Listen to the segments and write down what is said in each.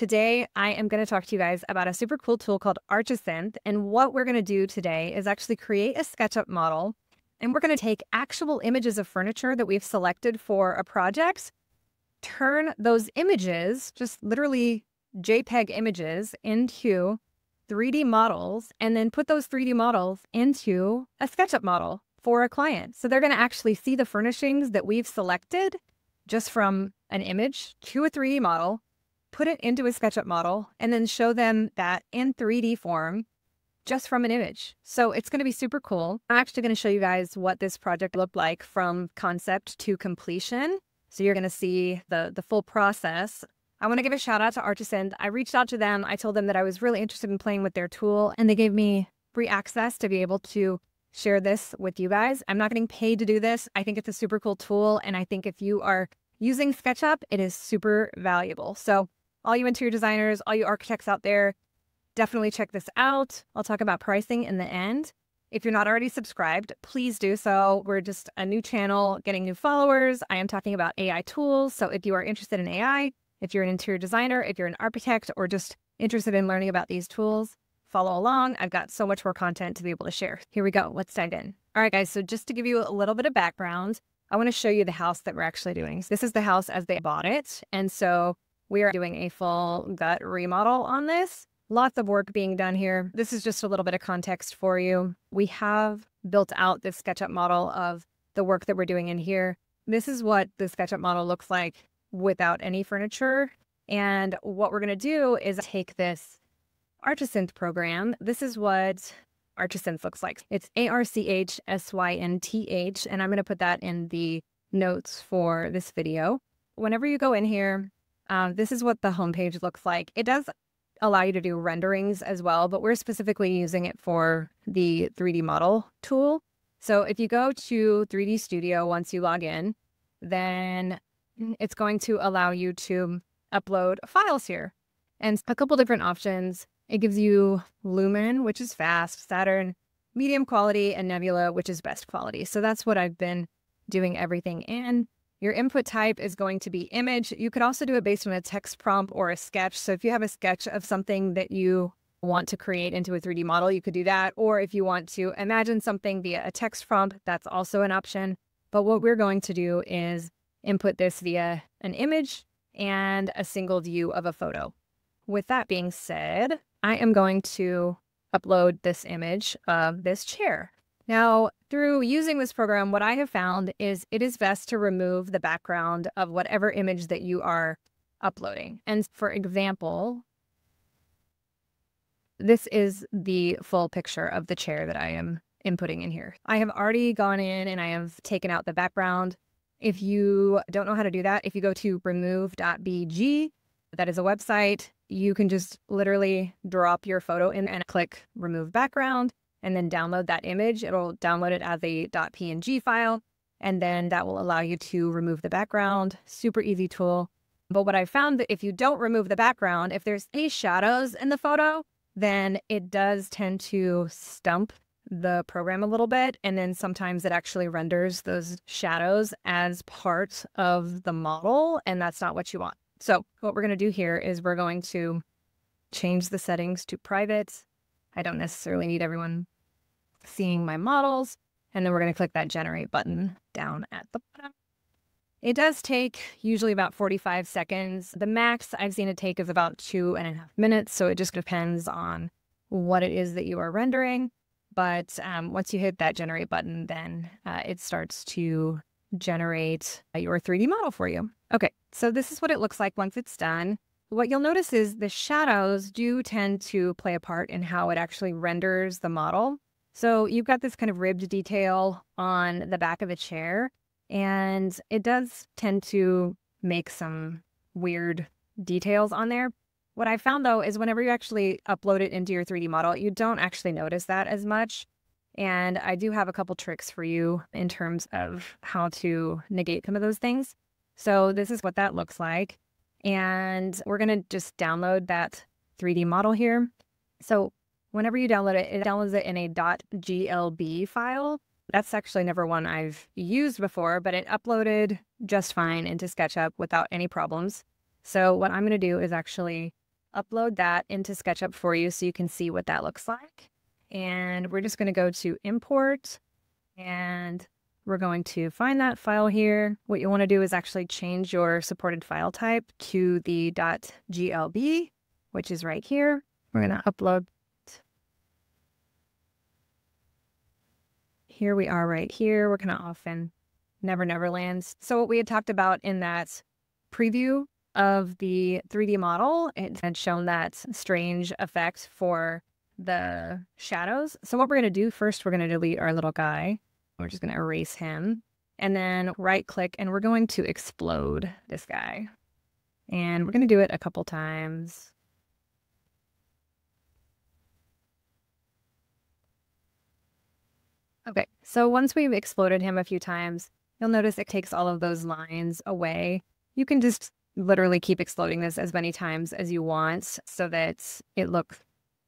Today, I am going to talk to you guys about a super cool tool called ArchSynth. And what we're going to do today is actually create a SketchUp model. And we're going to take actual images of furniture that we've selected for a project, turn those images, just literally JPEG images, into 3D models, and then put those 3D models into a SketchUp model for a client. So they're going to actually see the furnishings that we've selected just from an image to a 3D model, put it into a SketchUp model, and then show them that in 3D form just from an image. So it's going to be super cool. I'm actually going to show you guys what this project looked like from concept to completion. So you're going to see the full process. I want to give a shout out to ArchSynth. I reached out to them. I told them that I was really interested in playing with their tool, and they gave me free access to be able to share this with you guys. I'm not getting paid to do this. I think it's a super cool tool, and I think if you are using SketchUp, it is super valuable. So all you interior designers, all you architects out there, definitely check this out. I'll talk about pricing in the end. If you're not already subscribed, please do so. We're just a new channel, getting new followers. I am talking about AI tools. So if you are interested in AI, if you're an interior designer, if you're an architect, or just interested in learning about these tools, follow along. I've got so much more content to be able to share. Here we go. Let's dive in. All right, guys. So just to give you a little bit of background, I want to show you the house that we're actually doing. This is the house as they bought it. And so we are doing a full gut remodel on this. Lots of work being done here. This is just a little bit of context for you. We have built out this SketchUp model of the work that we're doing in here. This is what the SketchUp model looks like without any furniture. And what we're going to do is take this ArchSynth program. This is what ArchSynth looks like. It's ArchSynth, and I'm going to put that in the notes for this video. Whenever you go in here, this is what the homepage looks like. It does allow you to do renderings as well, but we're specifically using it for the 3D model tool. So if you go to 3D Studio once you log in, then it's going to allow you to upload files here. And a couple different options. It gives you Lumen, which is fast, Saturn, medium quality, and Nebula, which is best quality. So that's what I've been doing everything in. Your input type is going to be image. You could also do it based on a text prompt or a sketch. So if you have a sketch of something that you want to create into a 3D model, you could do that. Or if you want to imagine something via a text prompt, that's also an option. But what we're going to do is input this via an image and a single view of a photo. With that being said, I am going to upload this image of this chair. Now, through using this program, what I have found is it is best to remove the background of whatever image that you are uploading. And for example, this is the full picture of the chair that I am inputting in here. I have already gone in and I have taken out the background. If you don't know how to do that, if you go to remove.bg, that is a website. You can just literally drop your photo in and click remove background and then download that image. It'll download it as a .png file, and then that will allow you to remove the background. Super easy tool. But what I found that if you don't remove the background, if there's any shadows in the photo, then it does tend to stump the program a little bit. And then sometimes it actually renders those shadows as part of the model, and that's not what you want. So what we're going to do here is we're going to change the settings to private. I don't necessarily need everyone seeing my models. And then we're going to click that generate button down at the bottom. It does take usually about 45 seconds. The max I've seen it take is about 2.5 minutes. So it just depends on what it is that you are rendering. But once you hit that generate button, then it starts to generate your 3D model for you. Okay, so this is what it looks like once it's done. What you'll notice is the shadows do tend to play a part in how it actually renders the model. So you've got this kind of ribbed detail on the back of a chair, and it does tend to make some weird details on there. What I found though is whenever you actually upload it into your 3D model, you don't actually notice that as much. And I do have a couple tricks for you in terms of how to negate some of those things. So this is what that looks like. And we're going to just download that 3D model here. So whenever you download it, it downloads it in a .glb file. That's actually never one I've used before, but it uploaded just fine into SketchUp without any problems. So what I'm going to do is actually upload that into SketchUp for you so you can see what that looks like. And we're just going to go to import, and we're going to find that file here. What you want to do is actually change your supported file type to the .glb, which is right here. We're going to upload. Here we are right here. We're going to off in Never Never Land. So what we had talked about in that preview of the 3D model, it had shown that strange effect for the shadows. So what we're going to do first, we're going to delete our little guy. We're just going to erase him and then right click, and we're going to explode this guy. And we're going to do it a couple times. Okay, so once we've exploded him a few times, you'll notice it takes all of those lines away. You can just literally keep exploding this as many times as you want so that it looks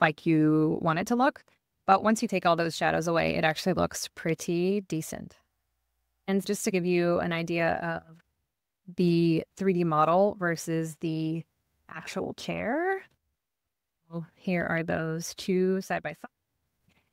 like you want it to look. But once you take all those shadows away, it actually looks pretty decent. And just to give you an idea of the 3D model versus the actual chair, well, here are those two side by side.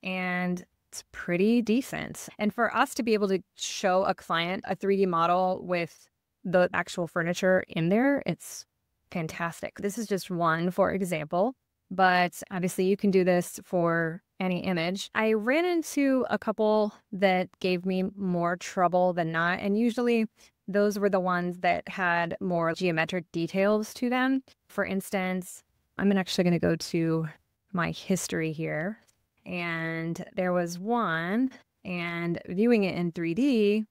And it's pretty decent. And for us to be able to show a client a 3D model with the actual furniture in there, it's fantastic. This is just one, for example. But obviously you can do this for any image. I ran into a couple that gave me more trouble than not. And usually those were the ones that had more geometric details to them. For instance, I'm actually going to go to my history here. And there was one, and viewing it in 3D,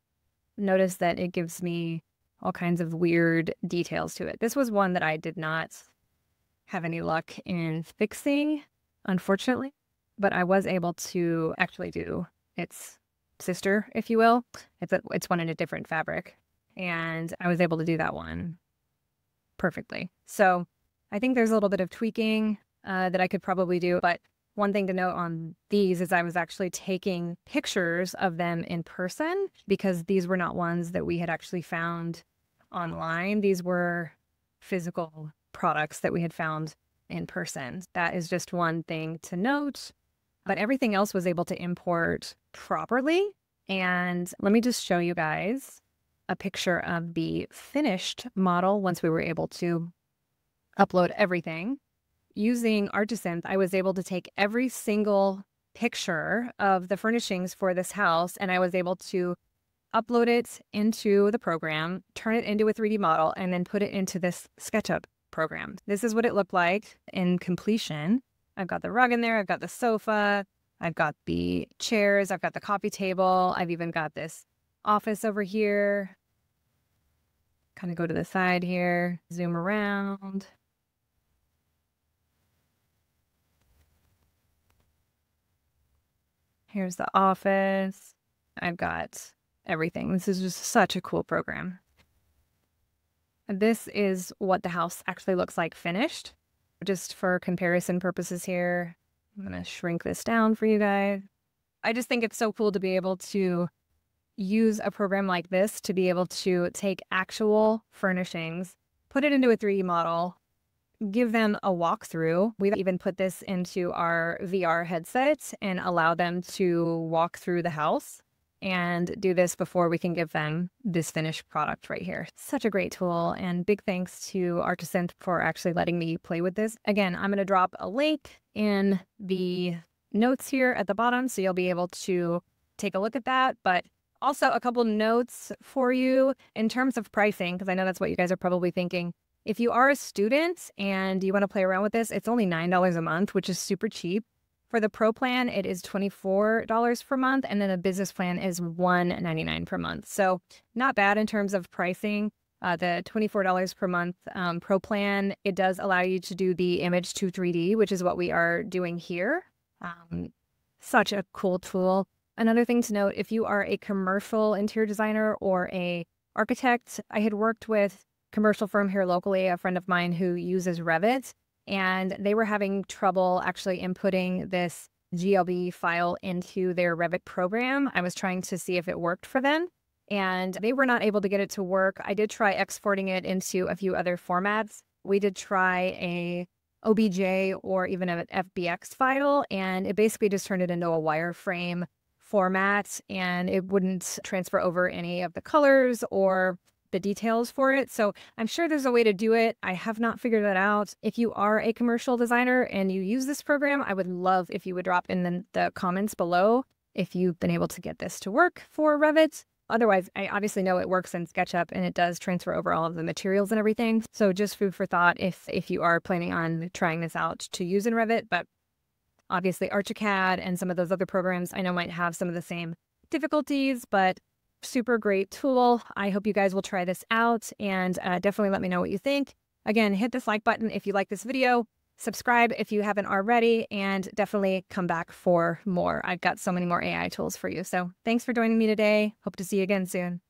notice that it gives me all kinds of weird details to it. This was one that I did not have any luck in fixing, unfortunately, but I was able to actually do its sister, if you will. It's one in a different fabric, and I was able to do that one perfectly. So I think there's a little bit of tweaking that I could probably do, but one thing to note on these is I was actually taking pictures of them in person because these were not ones that we had actually found online. These were physical products that we had found in person. That is just one thing to note, but everything else was able to import properly. And let me just show you guys a picture of the finished model once we were able to upload everything. Using ArchSynth, I was able to take every single picture of the furnishings for this house, and I was able to upload it into the program, turn it into a 3D model, and then put it into this SketchUp program. This is what it looked like in completion. I've got the rug in there. I've got the sofa. I've got the chairs. I've got the coffee table. I've even got this office over here. Kind of go to the side here, zoom around. Here's the office. I've got everything. This is just such a cool program. This is what the house actually looks like finished. Just for comparison purposes here, I'm going to shrink this down for you guys. I just think it's so cool to be able to use a program like this to be able to take actual furnishings, put it into a 3D model, give them a walkthrough. We've even put this into our VR headset and allow them to walk through the house and do this before we can give them this finished product right here. Such a great tool, and big thanks to ArchSynth for actually letting me play with this. Again, I'm going to drop a link in the notes here at the bottom so you'll be able to take a look at that. But also a couple notes for you in terms of pricing, because I know that's what you guys are probably thinking. If you are a student and you want to play around with this, it's only $9 a month, which is super cheap. For the pro plan, it is $24 per month, and then the business plan is $199 per month. So not bad in terms of pricing. The $24 per month pro plan, it does allow you to do the image to 3D, which is what we are doing here. Such a cool tool. Another thing to note, if you are a commercial interior designer or a architect, I had worked with commercial firm here locally, a friend of mine who uses Revit, and they were having trouble actually inputting this GLB file into their Revit program. I was trying to see if it worked for them, and they were not able to get it to work. I did try exporting it into a few other formats. We did try a OBJ or even an FBX file, and it basically just turned it into a wireframe format, and it wouldn't transfer over any of the colors or the details for it. So I'm sure there's a way to do it. I have not figured that out. If you are a commercial designer and you use this program, I would love if you would drop in the comments below if you've been able to get this to work for Revit. Otherwise, I obviously know it works in SketchUp and it does transfer over all of the materials and everything. So just food for thought if you are planning on trying this out to use in Revit. But obviously Archicad and some of those other programs I know might have some of the same difficulties, but super great tool. I hope you guys will try this out, and definitely let me know what you think. Again, hit this like button if you like this video, subscribe if you haven't already, and definitely come back for more. I've got so many more AI tools for you. So thanks for joining me today. Hope to see you again soon.